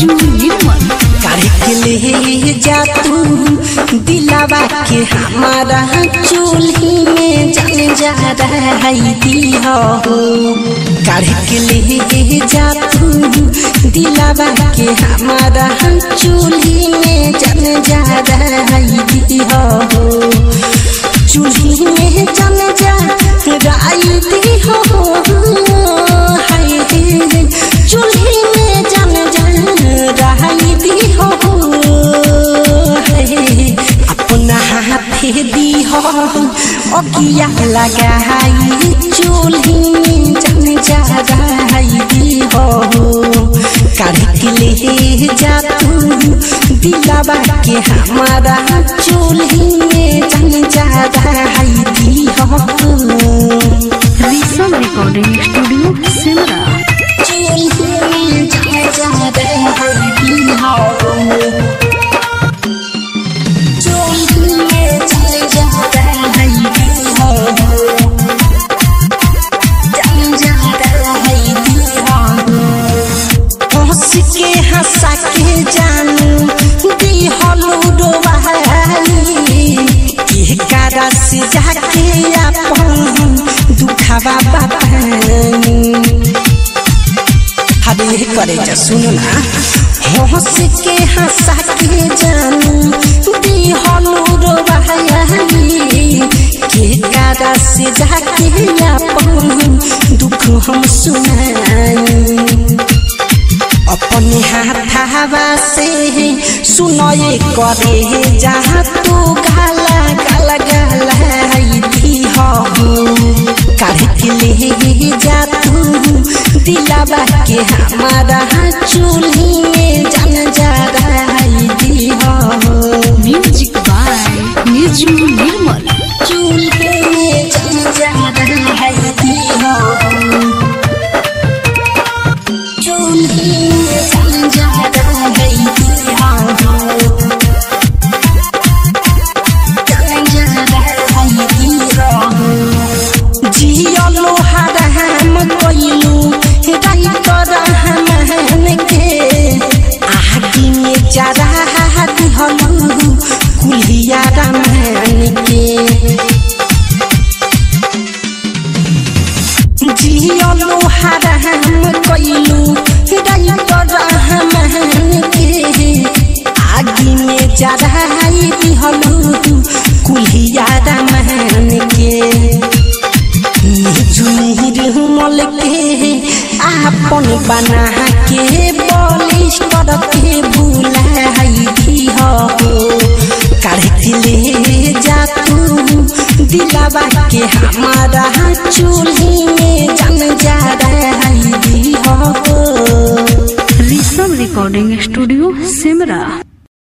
झूमन काढ़ के ले जा तू दिलावा के हमारा चूल्ही में जल जा रहा हो। काढ़ के ले जा तू दिलावा के हमारा चूल्ही में जल जा रहा हो। चूल्ही में जल जा रही हो दी हो ओकिया लगाई चूल्ही में जम जा रही हो। काढ़ के ले जा तू दिलावा के हमारा चूल्ही में जम जा रही हो। ऋषभ रिकॉर्डिंग स्टूडियो सेमरा चूल्ही में जम जा रही हो। जाके अपन दुखावा बतानी हरे करे जा सुनना हंस के हंसा के जानू दी हलू रोबायाली के कारा से जाके अपन दुख हम सुनानी अपने हाथावा से सुनोए करे जहाँ तू गाला गाला गाला ले जा तू दिलावा के हमारा चूल्ही में जम जा रही हो। म्यूजिक बाय म्यूजिक निर्मल चूल्ही में जम जा रही हो। चूल्ही में जम जा रही हो। अपन बना के पॉलिश करके भुलाई हो। काढ़ के ले जा तू दिलावा के हमारा चूल्ही में जम जा रही हो। Rishabh recording studio Semra.